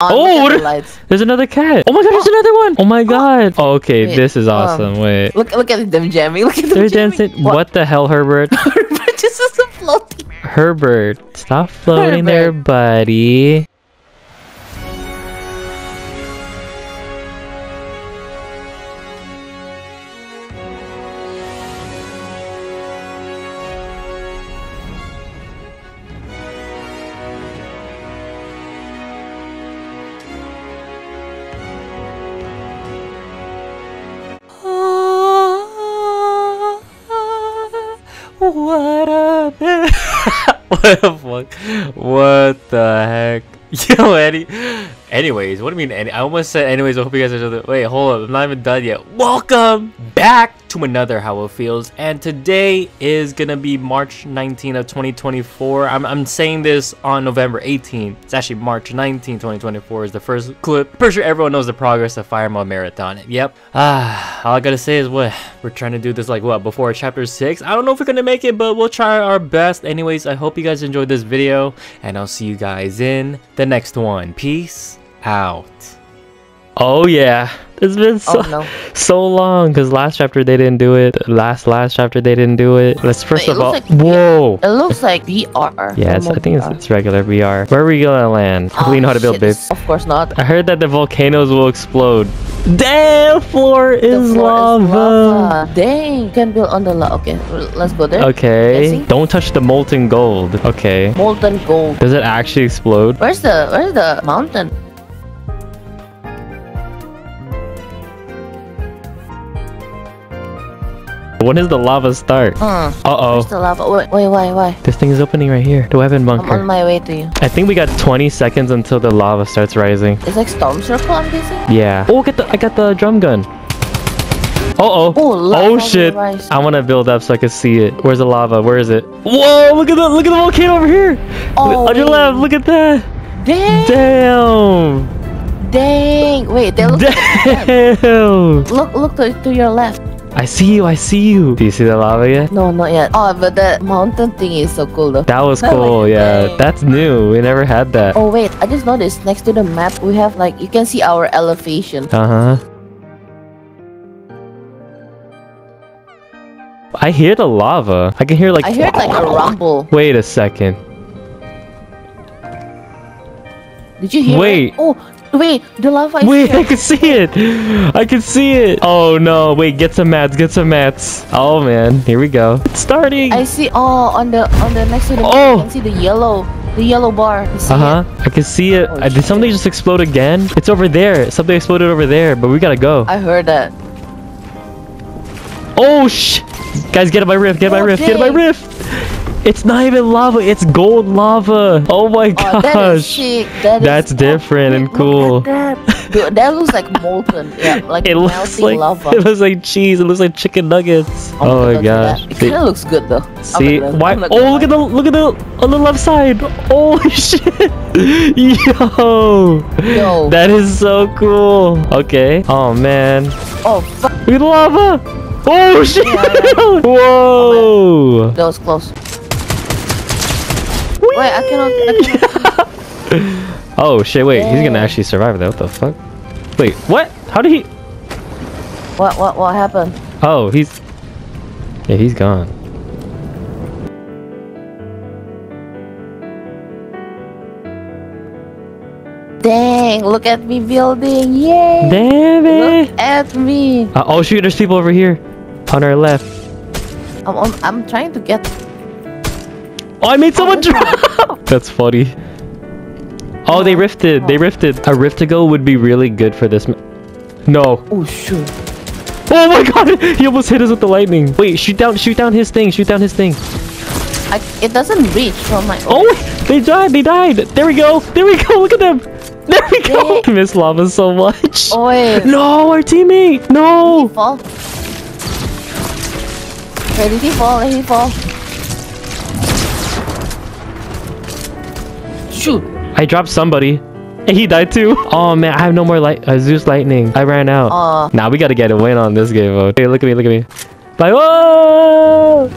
Oh, there's another cat. Oh my god, there's another one. Oh my god. Oh, okay, wait, this is awesome. Wait. Look at them, Jamie. Look at them. They're Jamie. Dancing. What the hell, Herbert? Herbert just isn't floating. Herbert, stop floating there, buddy. What the heck? Yo, Eddie. Anyways, what do you mean? I almost said anyways. I hope you guys are still. Wait, hold up. I'm not even done yet. Welcome back to another How It Feels, and today is gonna be March 19th of 2024. I'm saying this on November 18th. It's actually March 19th, 2024 is the first clip. Pretty sure everyone knows the progress of Fire Emblem Marathon. Yep. All I gotta say is what we're trying to do this like what before chapter 6. I don't know if we're gonna make it, but we'll try our best. Anyways, I hope you guys enjoyed this video, and I'll see you guys in the next one. Peace out. Oh yeah, it's been so long because last chapter they didn't do it. Last chapter they didn't do it. Let's first of all, like, whoa, it looks like VR. Yeah, I think it's regular VR. Where are we gonna land? Oh, we know how to build this. Of course not. I heard that the volcanoes will explode. Damn, the floor is lava. Dang, can't build on the lava. Okay, let's go there. Okay, don't touch the molten gold. Okay, molten gold. Does it actually explode? Where's the mountain? When does the lava start? Uh-oh. Where's the lava? Wait, why? This thing is opening right here. The weapon bunker. I'm on my way to you. I think we got 20 seconds until the lava starts rising. It's like storm circle, I'm guessing? Yeah. Oh, I got the drum gun. Uh-oh. Oh, shit. I want to build up so I can see it. Where's the lava? Where is it? Whoa, look at the volcano over here. Oh, on your left, look at that. Damn. Dang. Wait, they look Look to your left. I see you, I see you. Do you see the lava yet? No, not yet. Oh, but the mountain thing is so cool though. That was cool, yeah. That's new. We never had that. Oh, wait. I just noticed next to the map, we have like, you can see our elevation. Uh-huh. I hear the lava. I can hear like... I hear like a rumble. Wait a second. Did you hear it? Oh. Wait, the lava is here. I can see it. I can see it. Oh no, wait, get some mats, get some mats. Oh man, here we go. It's starting. I see on the next to the you can see the yellow bar. I can see it. Oh, did something just explode again? It's over there. Something exploded over there, but we gotta go. I heard that. Oh shh! Guys, get my rift, get my rift, get my rift! It's not even lava, it's gold lava. Oh my gosh. That is chic. That's different and cool. That. Dude, that looks like molten. Yeah, like it melting like, lava. It looks like cheese. It looks like chicken nuggets. Oh my gosh. It kind of looks good though. See? Why? Oh, look at the on the left side. Oh shit. Yo. That is so cool. Okay. Oh man. Oh fuck. Look at the lava. Oh shit. Whoa. Oh, that was close. Wait, I cannot Oh shit, wait, he's gonna actually survive that. What the fuck? Wait, what? How did he... What happened? Oh, he's... Yeah, he's gone. Dang, look at me building, yay! Damn it! Look at me! Oh shoot, there's people over here. On our left. I'm trying to get... Oh, I made someone drop! That's funny. Oh, they rifted. They rifted. A rift to go would be really good for this. No. Oh, shoot. Oh, my God. He almost hit us with the lightning. Wait, shoot down his thing. Shoot down his thing. It doesn't reach from my... Oh, they died. They died. There we go. There we go. Look at them. There we go. I miss lava so much. Oh, wait. No, our teammate. No. Did he fall? Wait, did he fall? Did he fall? Shoot. I dropped somebody and he died too. Oh man, I have no more light. Zeus lightning, I ran out. Now we gotta get a win on this game. Hey, look at me, look at me. Like, whoa!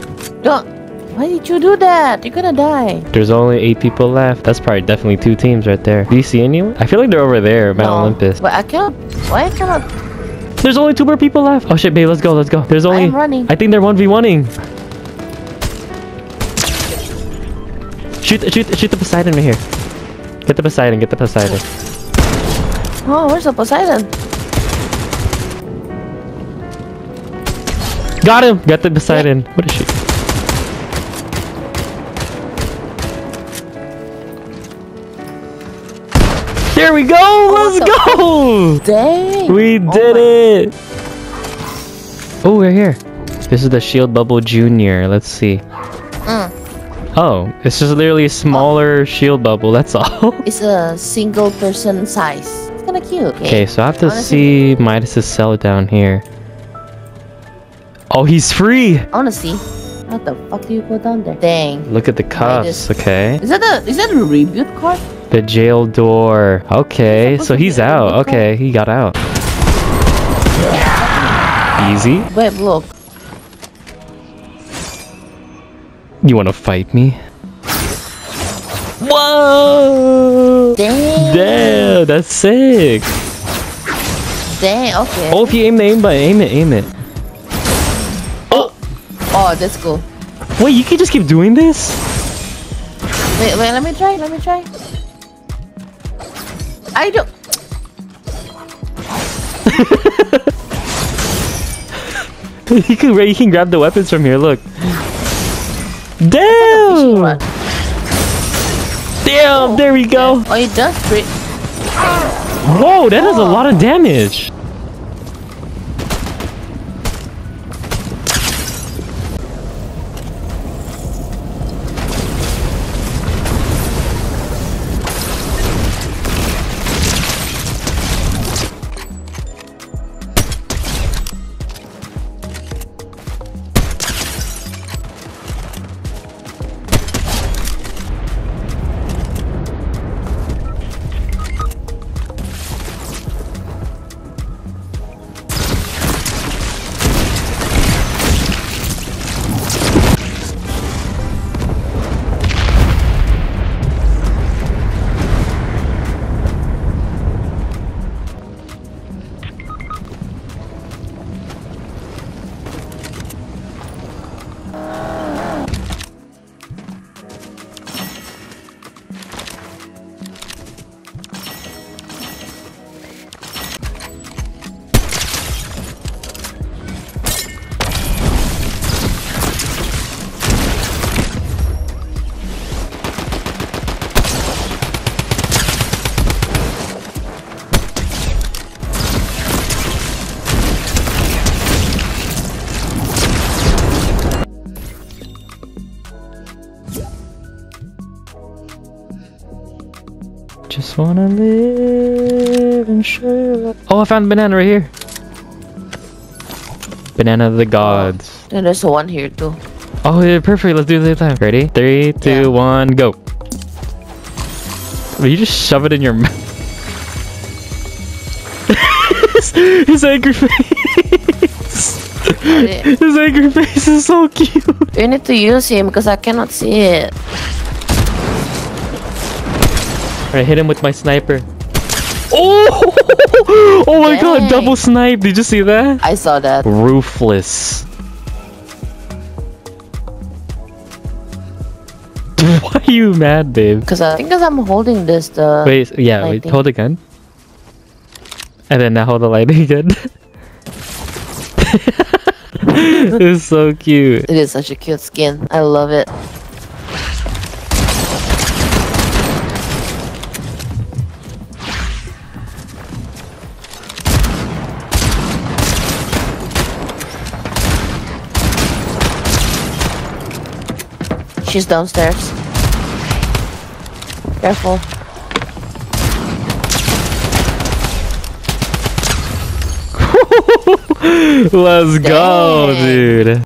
Why did you do that? You're gonna die. There's only 8 people left. That's probably definitely 2 teams right there. Do you see anyone? I feel like they're over there, Mount Olympus. But I can't. Why I cannot? There's only 2 more people left. Oh shit, babe, let's go, let's go. There's only. I'm running. I think they're 1v1ing. Shoot the Poseidon right here. Get the Poseidon. Get the Poseidon. Oh, where's the Poseidon? Got him! Got the Poseidon. What is she? There we go! Let's go! Dang! We did it! Oh, we're here. This is the Shield Bubble Junior. Let's see. Oh, it's just literally a smaller shield bubble. That's all. It's a single person size. It's kind of cute. Okay, so I have to see Midas's cell down here. Oh, he's free! Honestly, how the fuck do you go down there? Dang. Look at the cuffs, okay. Is that a rebuild card? The jail door. Okay, so he's out. Okay, he got out. Easy. Wait, look. You wanna fight me? Whoa! Damn! Damn, that's sick! Damn, okay. Oh, if you aim the aimbot, aim it, aim it. Oh, that's cool. Wait, you can just keep doing this? Wait, wait, let me try, let me try. I don't... you can grab the weapons from here, look. Damn! Damn, there we go. Oh, it does crit. Whoa, that does a lot of damage. Just wanna live and show. Oh, I found a banana right here. Banana of the gods. And there's one here too. Oh, yeah, perfect. Let's do it at the same time. Ready? 3, 2, 1, go. Will you just shove it in your mouth? His angry face. His angry face is so cute. You need to use him because I cannot see it. Alright, hit him with my sniper. Oh! Oh my god, double snipe. Did you see that? I saw that. Ruthless. Why are you mad, babe? Because I think because I'm holding this. Wait, yeah, wait, hold the gun. And then now hold the lighting again. It's so cute. It is such a cute skin. I love it. She's downstairs. Careful. Let's go, dude.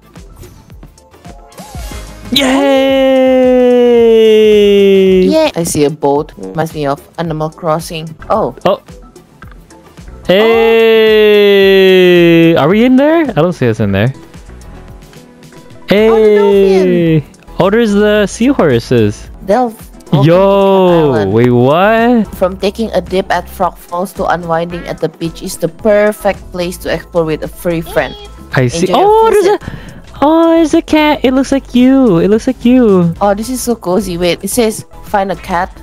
Yay! Yay! I see a boat. Reminds me of Animal Crossing. Oh. Oh. Hey! Oh. Are we in there? I don't see us in there. Hey! Oh, the dolphin. Oh, there's the seahorses. They'll... Yo, wait, what? From taking a dip at Frog Falls to unwinding at the beach is the perfect place to explore with a free friend. I see. Oh, there's a... Oh, there's a cat. It looks like you. It looks like you. Oh, this is so cozy. Wait, it says find a cat.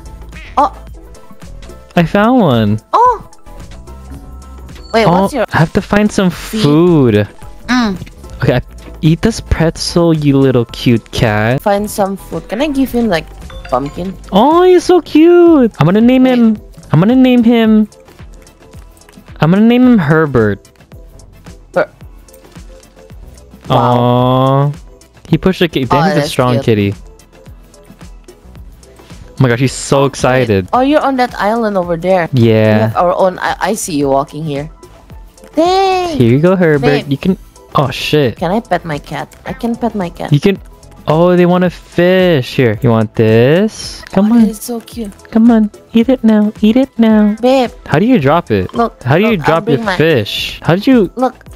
Oh. I found one. Oh. Wait, what's your... I have to find some food. Mm. Okay, eat this pretzel, you little cute cat. Find some food. Can I give him, like, pumpkin? Oh, he's so cute. I'm gonna name him... I'm gonna name him... I'm gonna name him Herbert. Wow. Aww. He pushed a kitty. Then he's a strong kitty. Oh my gosh, he's so excited. Oh, you're on that island over there. Yeah. Our own. I see you walking here. Dang. Here you go, Herbert. Babe. You can... Oh, shit. Can I pet my cat? I can pet my cat. You can... Oh, they want a fish. Here, you want this? Come on. It's so cute. Come on. Eat it now. Eat it now. Babe. How do you drop it? Look. How do you drop your fish? How did you... Look.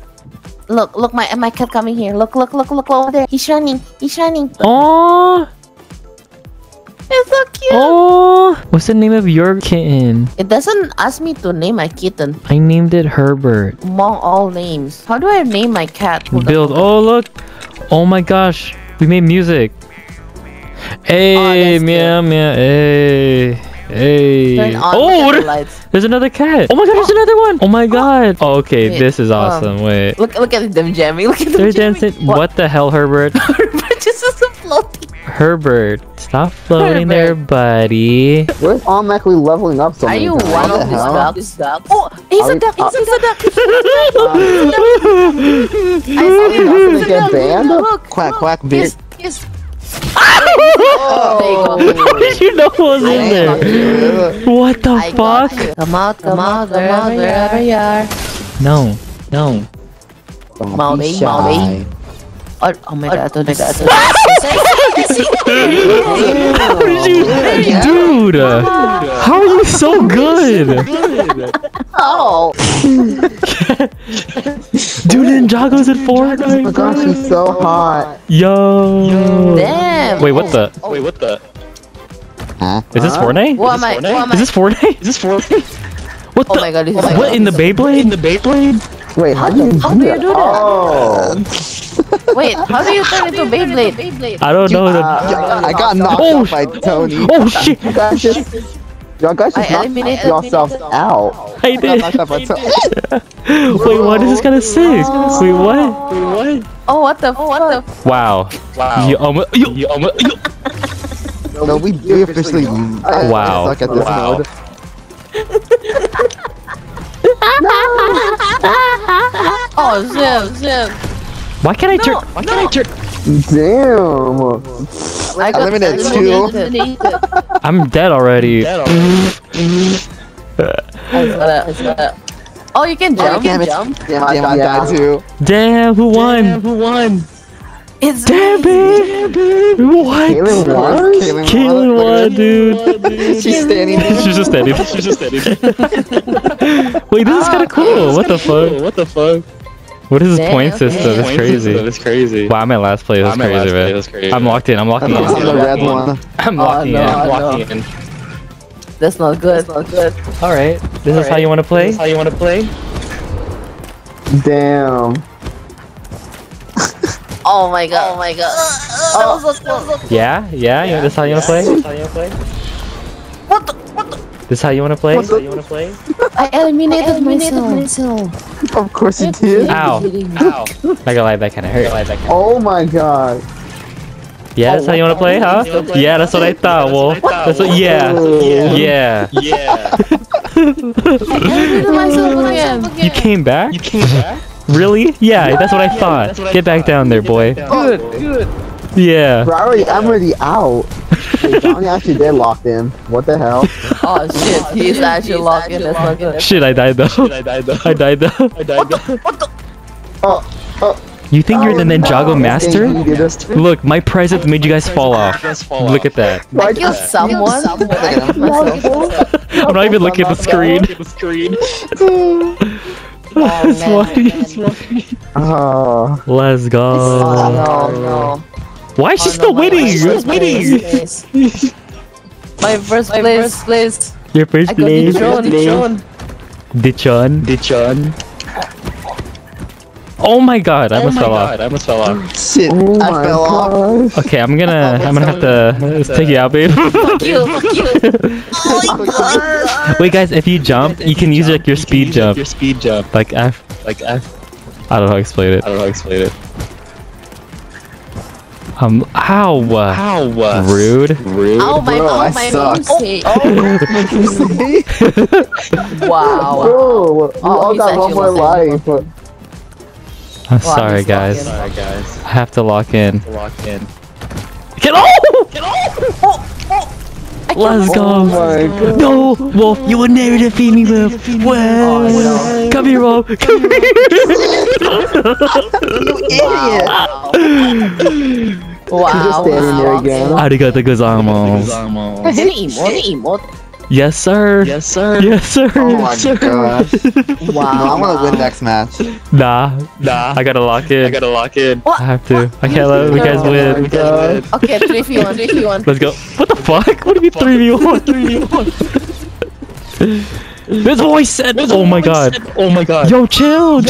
Look, look, my cat coming here. Look, look, look, look over there. He's running. He's running. Oh, it's so cute. Oh, what's the name of your kitten? It doesn't ask me to name my kitten. I named it Herbert. Among all names. How do I name my cat? Build. Oh, look. Oh my gosh. We made music. Hey, meow, meow. Hey. Hey! Oh, there's another cat! Oh my god, there's another one! Oh my god! Oh, okay, wait, this is awesome. Wait. Look at them, Jamie. Look at them. They're dancing. What the hell, Herbert? Herbert just is floating. Herbert, stop floating there, buddy. We're automatically leveling up. Are you one of these ducks? Oh, he's a duck! He's a duck! He's a duck! Quack, quack, bitch. Yes. How did you know it was in there? What the fuck? Come out, wherever you are. No, no. Molly, Molly. Oh my god, don't do that. How did you... Dude! How are you so good? Oh! Dude, Ninjago's at Fortnite! Oh my gosh, he's so hot! Yo! Damn! Wait, what the? Wait, what the? Huh? Is this Fortnite? What am I? Is this Fortnite? Is this Fortnite? What the? Oh my god, this is... What, in the Beyblade? In the Beyblade? Wait, how do you do that? Oh! Wait, how do you turn into Beyblade? I don't know. I got knocked out by Tony. Oh shit! Y'all guys just knocked yourselves out. I did. Wait, what is this gonna say? Wait, what? Wait, what? Oh, what the? Oh, what the? Wow. Wow. You. No, we officially. Wow. Wow. Oh, Zim. Why can't I turn? Why can't I turn? Damn! I got eliminated too. I'm dead already. Oh, you can jump. You can jump. Yeah, I died too. Damn! Who won? Damn! Who won? It's damn it! What? Kaylin won. Kaylin won, dude. She's standing. She's just standing. She's just standing. Wait, this is kind of cool. What the fuck? What the fuck? What is this point system? It's crazy. It's crazy. Wow, I'm at last place. That's crazy, man. I'm locked in. I'm locked in. I'm locked in. I'm locked in. That's not good. All right. This is how you want to play. This is how you want to play. Damn. Oh my god. Oh my god. Oh. Yeah. Yeah. This is how you want to play. This is how you want to play. What the? What the? This is how you want to play? This how you want to play? I eliminated myself. Of course you did. Ow. Ow. Not gonna lie, that kinda hurt. Oh my god. Yeah, that's how you want to play, huh? Yeah, that's what I thought, Wolf. That's what, yeah. Yeah. You came back? You came back? Really? Yeah, that's what I thought. Get back down there, boy. Good, good. Yeah. I'm already out. Johnny actually did lock in. What the hell? Oh shit, he's actually locked in. That's not good. Shit, I died though. What the? You think you're the Ninjago master? Look, my present made you guys fall off. Look at that. I killed someone? I'm not even looking at the screen. Oh, man. Let's go. Oh, no. Why is she still winning? You're winning! My first place, please. Your first place. Dichon. Oh my god, I almost fell off. Shit, I fell off. Okay, I'm gonna have to take you out, babe. Fuck you, fuck you. Oh my god. Wait guys, if you jump, you can use like your speed jump. Like I don't know how to explain it. Ow! Ow! Rude. Oh my god, my namesake! Wow. Bro, we all got one more life. I'm sorry, guys. I have to lock in. Get off! Let's go! No! Wolf, you would never defeat me, Wolf! Well, come here, Wolf! Come here! You idiot! Wow! He's just standing there again. Arigato gozaimasu. Did he emote? Yes, sir! Oh my gosh. Wow! I wanna win next match. Nah. I gotta lock in. What? I have to. I can't let you guys win. Okay, 3v1. Let's go. What the fuck? What do you mean 3v1? This voice said. Oh my god. Yo, chill.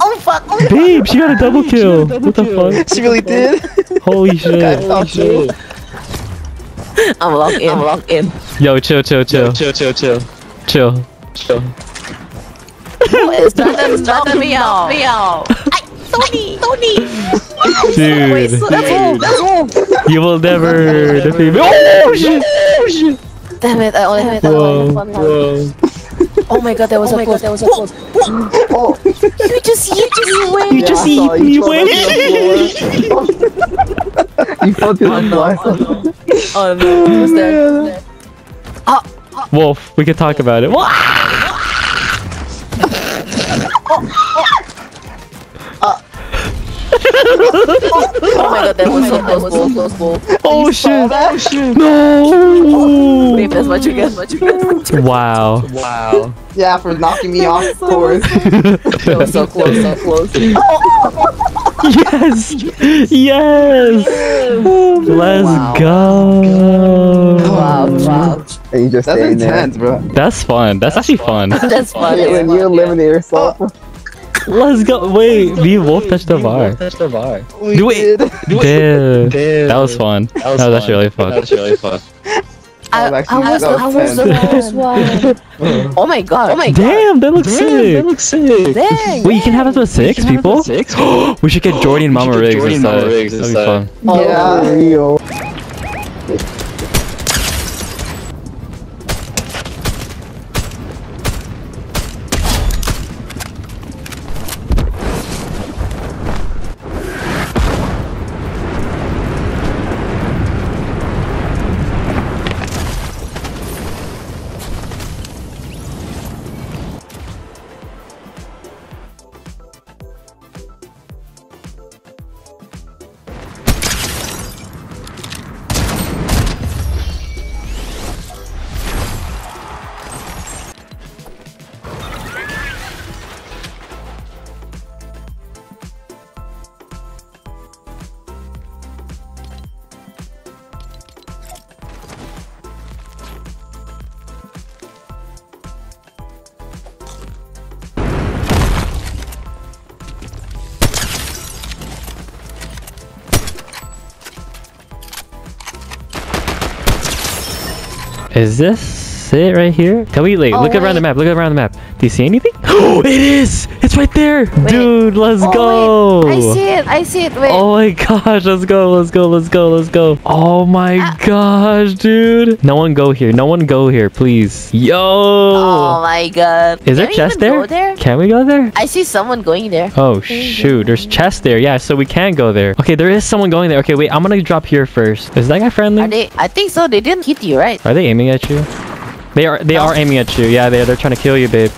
Oh fuck! Babe, she got a double kill. What the fuck? She really did. Holy shit. I'm locked in. Yo, chill. It's trying to knock me out. Tony. Dude, that's you will never defeat me. Oh shit! Damn it! I only had that one. Oh my god, that was a close. Oh. You just eat me. You fucked it up. Oh no, he's dead. Wolf, we can talk about it. Oh my god, that was so close. Oh shit! No! Wait, that's what you get. Wow. Yeah, for knocking me off course. That was so close. Yes! Let's go! Wow. And you just that's intense, bro. That's fun. That's actually fun. That's fun. When you eliminate yourself. Let's go! Wait, me Wolf touched the bar. Dude, that was fun. That was actually really fun. I was the first one. Oh my god! Damn, that looks sick. Dang. Wait, you can have us with 6 people. We should get Jordi and Momrigs inside. That'd be fun. Yeah. Real. Is this it right here? Can we like look around the map? Do you see anything? Oh, it is! It's right there, dude. Let's go! Wait. I see it. Wait. Oh my gosh! Let's go! Let's go! Oh my gosh, dude! No one go here. Please. Yo! Oh my god! Is there chest there? Can we go there? I see someone going there. Oh shoot! There's chest there. Yeah, so we can go there. Okay, there is someone going there. Okay, wait. I'm gonna drop here first. Is that guy friendly? Are they? I think so. They didn't hit you, right? Are they aiming at you? They are aiming at you. Yeah, they're trying to kill you, babe.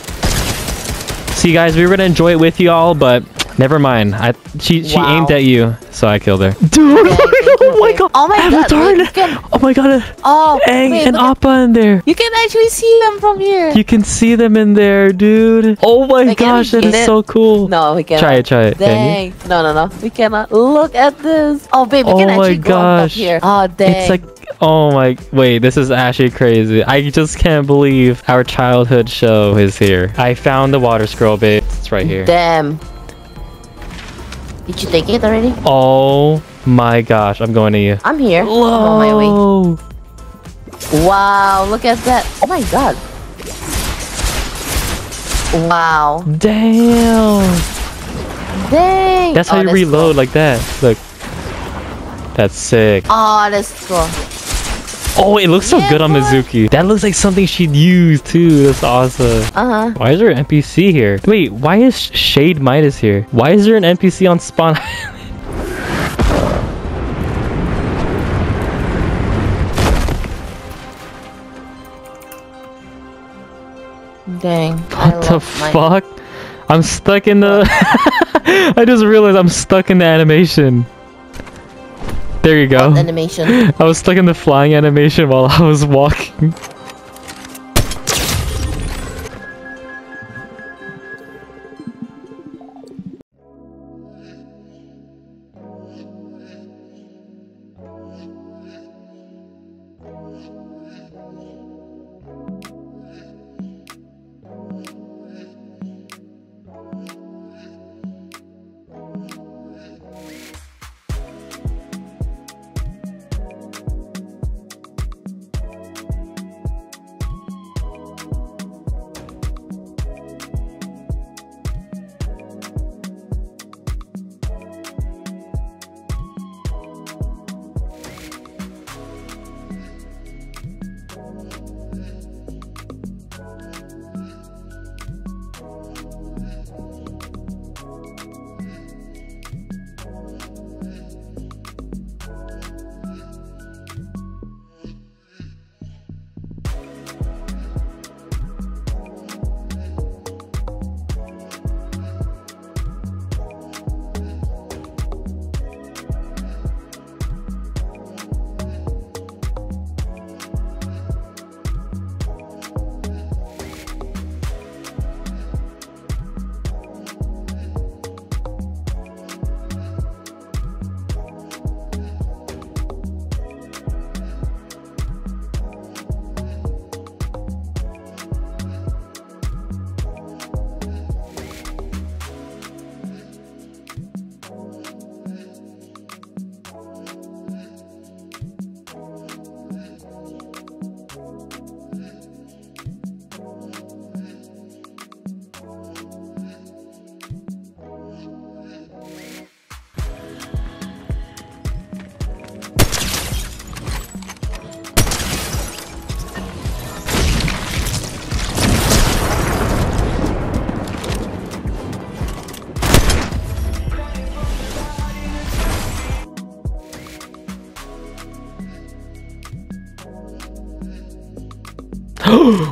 See guys, we were gonna enjoy it with you all, but Never mind. She aimed at you, so I killed her. Dude! Yeah, oh my god! Oh my god! Can... Oh my god! Oh, Aang and Appa in there. You can actually see them from here. You can see them in there, dude. Oh my gosh, that is so cool. No, we can't. Try it, try it. Dang! Can you? No, no, no. We cannot. Look at this. Oh, babe, we can actually go up here. Oh, dang! It's like. Oh my, wait, this is actually crazy. I just can't believe our childhood show is here. I found the water scroll, babe. It's right here. Damn. Did you take it already? Oh my gosh, I'm going to you. I'm here. Whoa. I'm on my way. Wow, look at that. Oh my god. Wow. Damn. Dang. That's how you reload cool. Like that. Look. That's sick. Oh, that's cool. Oh, it looks so good on Mizuki. That looks like something she'd use too. That's awesome. Uh huh. Why is there an NPC here? Wait, why is Shade Midas here? Why is there an NPC on Spawn Island? Dang. What the fuck? I'm stuck in the. I just realized I'm stuck in the animation. There you go. Animation. I was stuck in the flying animation while I was walking.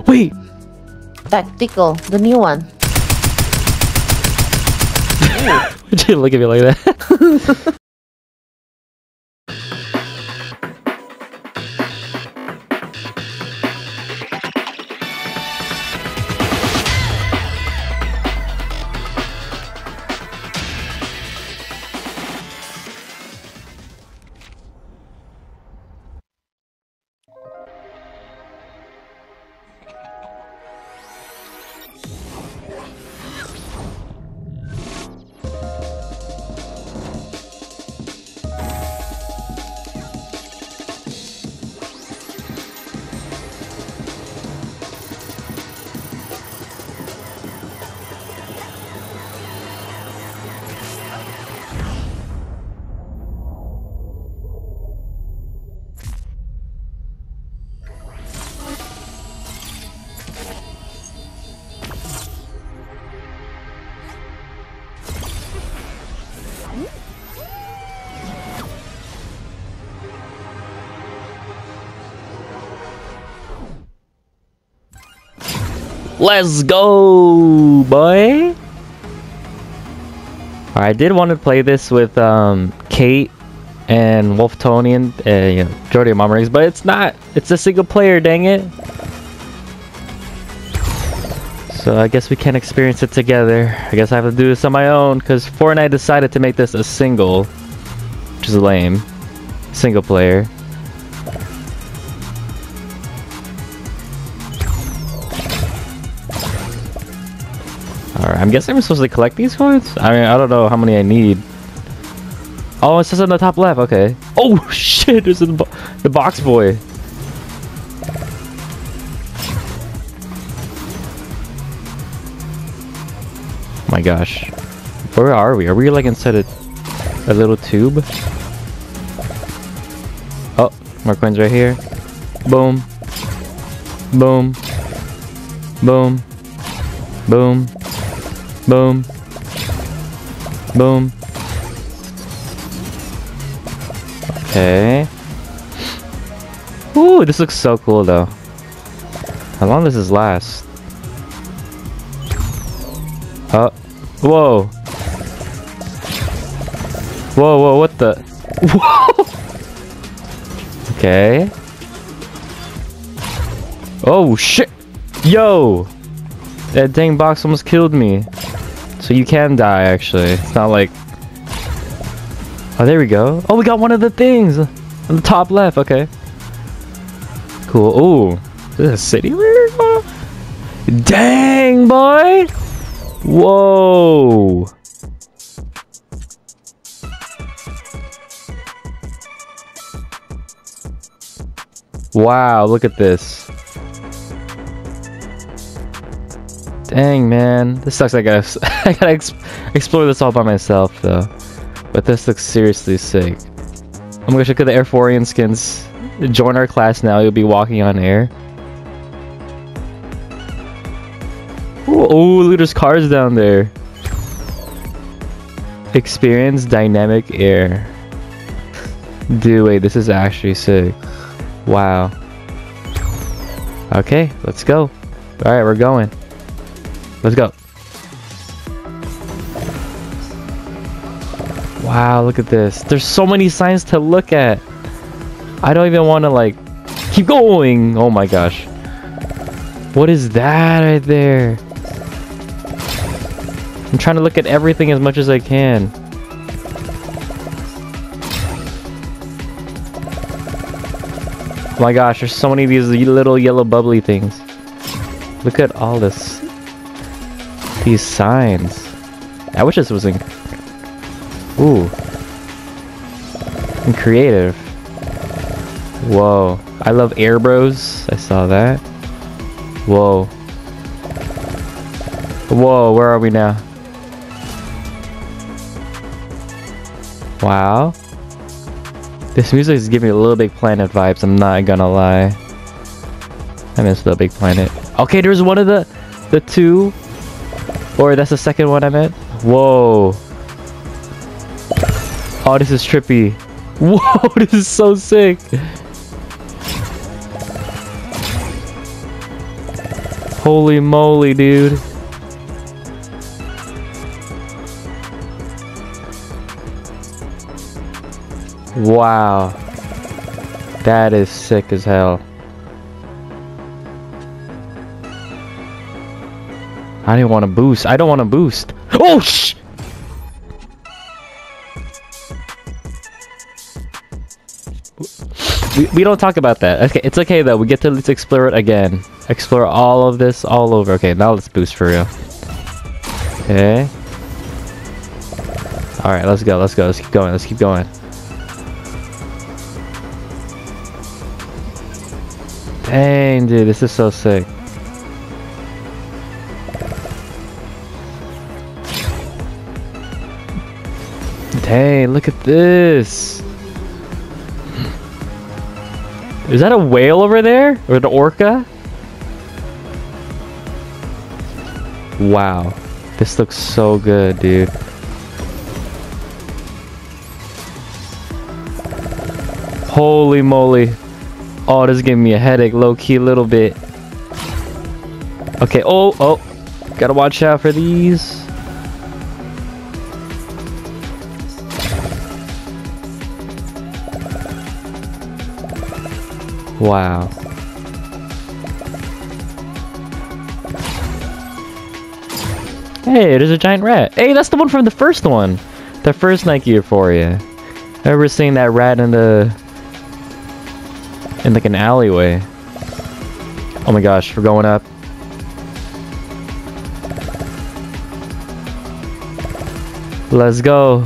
Wait! Tactical, the new one. Would you look at me like that? Let's go, boy. I did want to play this with Kate and Wolf, Tony, and you know, Jordi and Momrigs, but it's not. It's a single player, dang it. So I guess we can't experience it together. I guess I have to do this on my own because Fortnite decided to make this a single, which is lame. Single player. Alright, I'm guessing I'm supposed to collect these coins? I mean, I don't know how many I need. Oh, it says on the top left, okay. Oh shit, this is the box boy. Oh my gosh. Where are we? Are we like inside a little tube? Oh, more coins right here. Boom. Boom. Boom. Boom. Boom. Boom. Okay. Ooh, this looks so cool though. How long does this last? Oh. Whoa. Whoa, whoa, what the? Whoa! Okay. Oh, shit! Yo! That dang box almost killed me. So you can die, actually. It's not like... Oh, there we go. Oh, we got one of the things! On the top left, okay. Cool. Ooh. Is this a city we're going? Dang, boy! Whoa! Wow, look at this. Dang, man. This sucks. I gotta explore this all by myself, though. But this looks seriously sick. Oh my gosh, look at the Airphorian skins. Join our class now. You'll be walking on air. Oh, look at those cars down there. Experience dynamic air. Dude, wait, this is actually sick. Wow. Okay, let's go. Alright, we're going. Let's go. Wow, look at this. There's so many signs to look at. I don't even want to, like, keep going. Oh my gosh. What is that right there? I'm trying to look at everything as much as I can. Oh my gosh, there's so many of these little yellow bubbly things. Look at all this. These signs. I wish this was in... Ooh. And creative. Whoa. I love Air Bros. I saw that. Whoa. Whoa, where are we now? Wow. This music is giving me a little Big Planet vibes, I'm not gonna lie. I miss the Big Planet. Okay, there's one of the two. Or that's the second one I meant. Whoa. Oh, this is trippy. Whoa, this is so sick. Holy moly, dude. Wow, that is sick as hell. I didn't want to boost. I don't want to boost. Oh sh! We don't talk about that. Okay, it's okay though. We get to let's explore it again. Explore all of this all over. Okay, now let's boost for real. Okay. All right, let's go. Let's go. Let's keep going. Let's keep going. Dang, dude, this is so sick. Dang, look at this. Is that a whale over there? Or an orca? Wow. This looks so good, dude. Holy moly. Oh, this is giving me a headache, low-key, a little bit. Okay, oh, oh. Gotta watch out for these. Wow. Hey, there's a giant rat. Hey, that's the one from the first one. The first Nike Airphoria. I remember seeing that rat in the... in like an alleyway. Oh my gosh, we're going up. Let's go.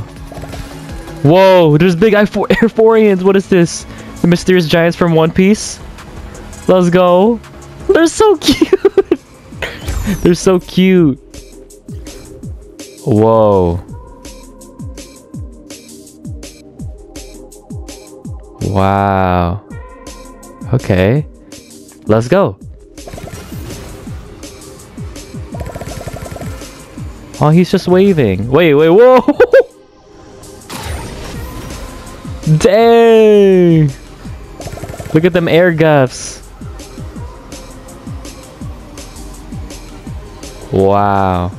Whoa, there's big Airphorians. What is this? The mysterious giants from One Piece? Let's go. They're so cute. They're so cute. Whoa. Wow. Okay. Let's go. Oh, he's just waving. Wait, wait, whoa! Dang! Look at them air guffs. Wow.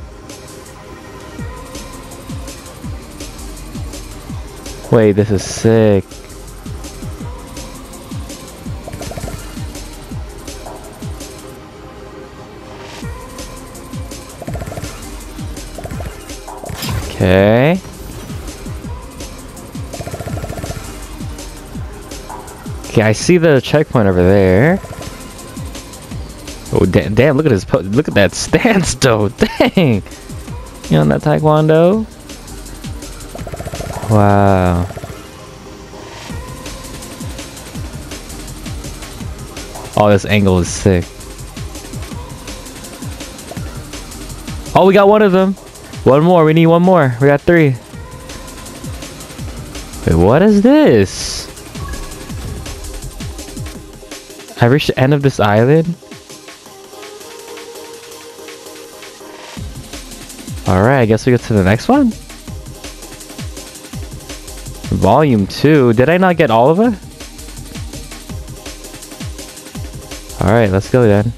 Wait, this is sick. Okay. Okay, I see the checkpoint over there. Oh damn! Damn! Look at his look at that stance, though. Dang! You on that taekwondo? Wow. Oh, this angle is sick. Oh, we got one of them. One more. We need one more. We got three. Wait, what is this? I reached the end of this island. Alright, I guess we get to the next one. Volume 2. Did I not get all of it? Alright, let's go then.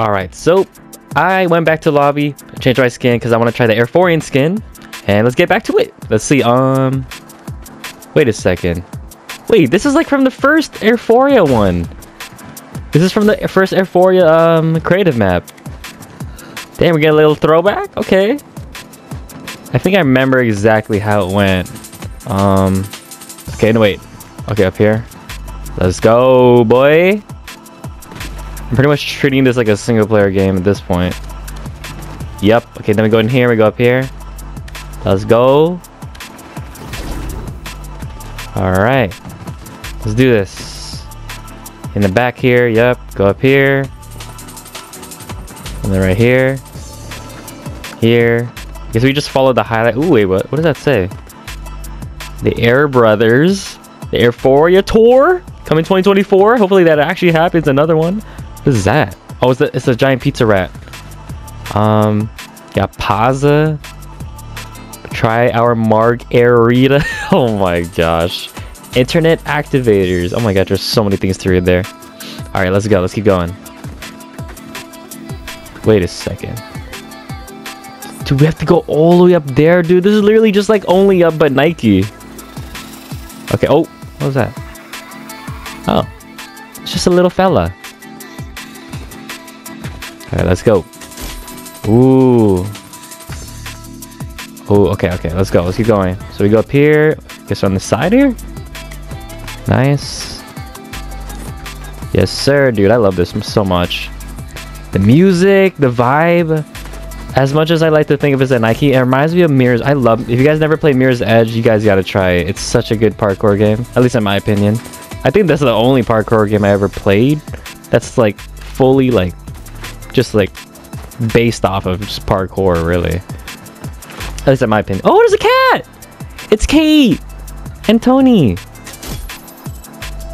Alright, so I went back to the lobby, changed my skin because I want to try the Airphorian skin, and let's get back to it. Let's see, wait a second. Wait, this is like from the first Airphoria one. This is from the first Airphoria creative map. Damn, we get a little throwback? Okay. I think I remember exactly how it went. Okay, no wait. Okay, up here. Let's go, boy. I'm pretty much treating this like a single player game at this point. Yep. Okay, then we go in here, we go up here. Let's go. Alright. Let's do this. In the back here, yep. Go up here. And then right here. Here. I guess we just follow the highlight. Ooh, wait, what does that say? The Air Brothers. The Airphoria Tour. Coming 2024. Hopefully that actually happens. Another one. What is that? Oh, it's a giant pizza rat. Yeah, Pazza. Try our Marg Arita. Oh my gosh. Internet activators. Oh my god, there's so many things to read there. Alright, let's go. Let's keep going. Wait a second. Do we have to go all the way up there, dude? This is literally just like only up but Nike. Okay, oh. What was that? Oh. It's just a little fella. Alright, let's go. Ooh. Oh, okay, okay. Let's go. Let's keep going. So we go up here. Guess on the side here. Nice. Yes, sir, dude. I love this so much. The music, the vibe. As much as I like to think of it as a Nike, it reminds me of Mirror's. I love. If you guys never played Mirror's Edge, you guys gotta try it. It's such a good parkour game. At least in my opinion. I think that's the only parkour game I ever played. That's like fully like. Just like based off of just parkour, really. At least in my opinion. Oh, there's a cat! It's Kate! And Tony!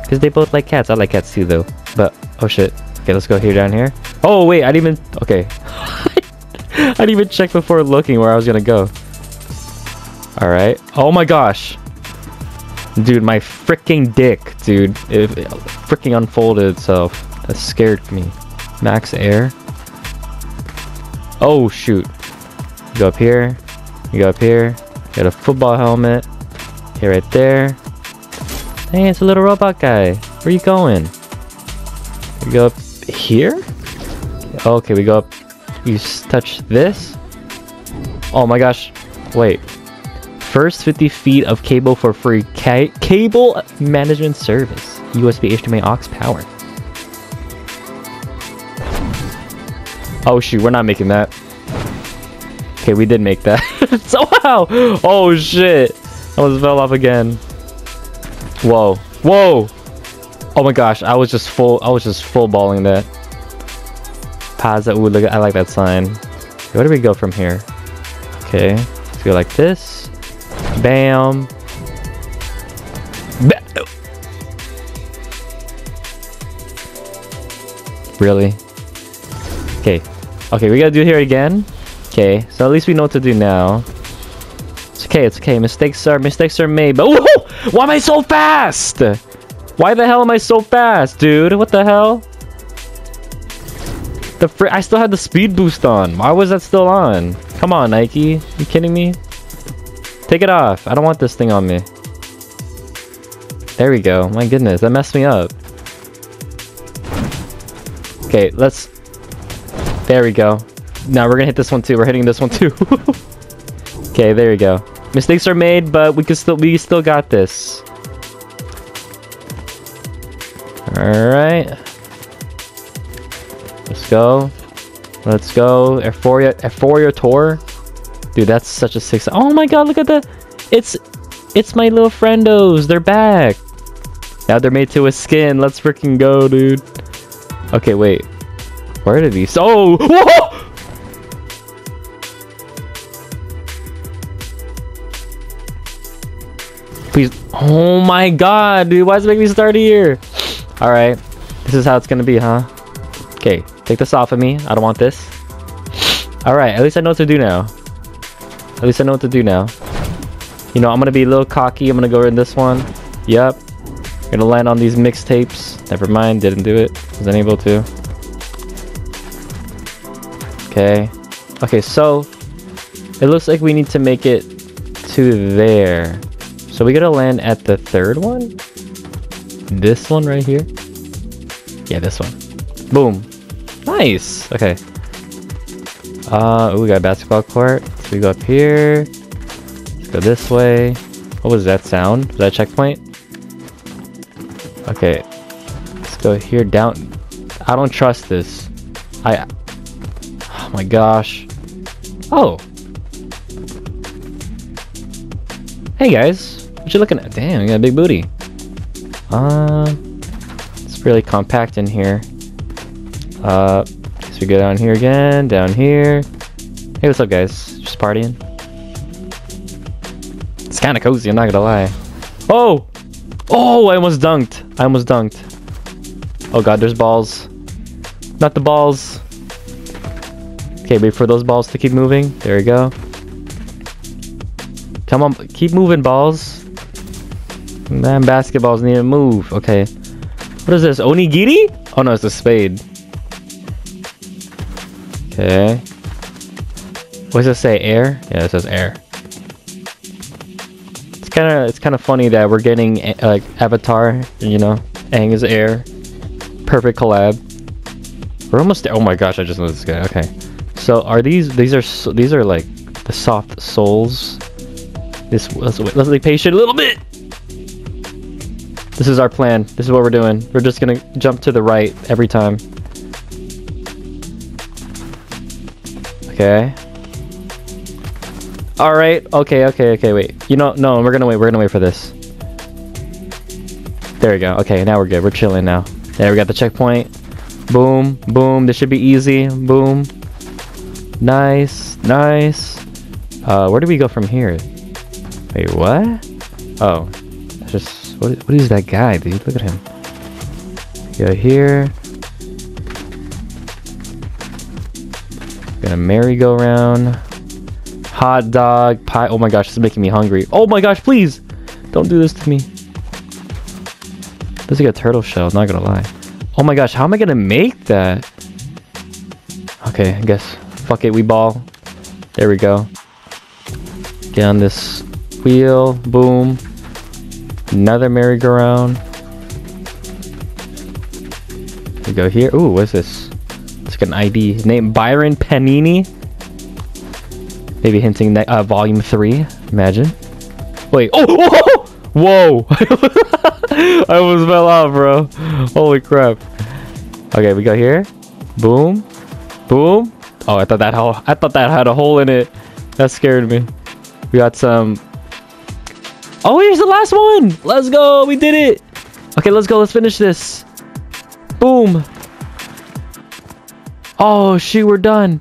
Because they both like cats. I like cats too, though. But, oh shit. Okay, let's go here, down here. Oh, wait, I didn't even... Okay. I didn't even check before looking where I was gonna go. Alright. Oh my gosh! Dude, my freaking dick, dude. It freaking unfolded itself. That scared me. Max air. Oh, shoot. Go up here. You go up here. Got a football helmet. Okay, right there. Hey, it's a little robot guy. Where you going? We go up here? Okay, we go up. You touch this. Oh my gosh. Wait. First 50 feet of cable for free. Cable management service. USB HDMI aux power. Oh shoot, we're not making that. Okay, we did make that. So wow! Oh shit! I almost fell off again. Whoa. Whoa! Oh my gosh, I was just full balling that. Pazza, ooh, look, I like that sign. Where do we go from here? Okay, let's go like this. Bam. Really? Okay. Okay, we gotta do here again. Okay, so at least we know what to do now. It's okay, mistakes are made, but whoa! Why am I so fast? Why the hell am I so fast, dude? What the hell? I still had the speed boost on. Why was that still on? Come on, Nike. Are you kidding me? Take it off. I don't want this thing on me. There we go. My goodness, that messed me up. Okay, let's... There we go. Now we're gonna hit this one too. We're hitting this one too. Okay, there we go. Mistakes are made, but we still got this. Alright. Let's go. Let's go. Airphoria Tour. Dude, that's such a sick... Oh my god, look at that! It's my little friendos. They're back. Now they're made to a skin. Let's freaking go, dude. Okay, wait. Where did these... Oh! Whoa! Please. Oh my god, dude. Why does it make me start here? Alright. This is how it's gonna be, huh? Okay. Take this off of me. I don't want this. Alright. At least I know what to do now. At least I know what to do now. You know, I'm gonna be a little cocky. I'm gonna go in this one. Yep. I'm gonna land on these mixtapes. Never mind. Didn't do it. Was unable to. Okay. Okay, so... It looks like we need to make it to there. So we gotta land at the third one? This one right here? Yeah, this one. Boom. Nice! Okay. Ooh, we got a basketball court. So we go up here. Let's go this way. What was that sound? Was that a checkpoint? Okay. Let's go here, down. I don't trust this. Oh my gosh. Oh! Hey guys! What you looking at? Damn, you got a big booty. It's really compact in here. So we go down here again, down here. Hey, what's up, guys? Just partying. It's kind of cozy. I'm not gonna lie. Oh, oh! I almost dunked. I almost dunked. Oh god, there's balls. Not the balls. Okay, wait for those balls to keep moving. There we go. Come on, keep moving, balls. Man, basketballs need to move. Okay. What is this? Onigiri? Oh no, it's a spade. Okay. What does it say? Air? Yeah, it says air. It's kind of funny that we're getting like Avatar, you know, Aang is air. Perfect collab. We're almost there. Oh my gosh, I just know this guy. Okay. So are these are like the soft souls? Let's be patient a little bit. This is our plan. This is what we're doing. We're just gonna jump to the right every time. Okay. All right. Okay. Wait. You know, no. We're gonna wait. We're gonna wait for this. There we go. Okay. Now we're good. We're chilling now. There we got the checkpoint. Boom. Boom. This should be easy. Boom. Nice, nice. Where do we go from here? Wait, what? Oh, that's just, what is that guy, dude? Look at him. Go here. Gonna merry-go-round. Hot dog, pie. Oh my gosh, this is making me hungry. Oh my gosh, please! Don't do this to me. This is like a turtle shell, not gonna lie. Oh my gosh, how am I gonna make that? Okay, I guess. Fuck it, we ball. There we go. Get on this wheel. Boom. Another merry-go-round. We go here. Ooh, what's this? It's like an ID. His name, Byron Panini. Maybe hinting that volume 3. Imagine. Wait. Oh! Oh! Whoa! I almost fell off, bro. Holy crap. Okay, we go here. Boom. Boom. Oh, I thought that had a hole in it. That scared me. We got some. Oh, here's the last one. Let's go. We did it. Okay, let's go. Let's finish this. Boom. Oh, shoot. We're done.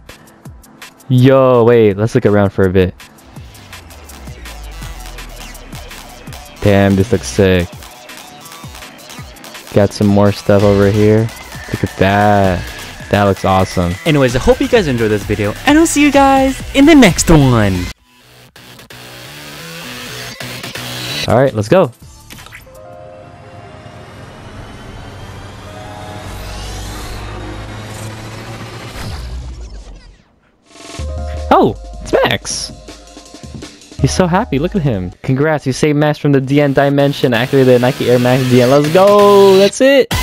Yo, wait. Let's look around for a bit. Damn, this looks sick. Got some more stuff over here. Look at that. That looks awesome. Anyways, I hope you guys enjoyed this video, and I'll see you guys in the next one. Alright, let's go. Oh, it's Max. He's so happy. Look at him. Congrats, you saved Max from the DN dimension. Activated the Nike Air Max DN. Let's go. That's it.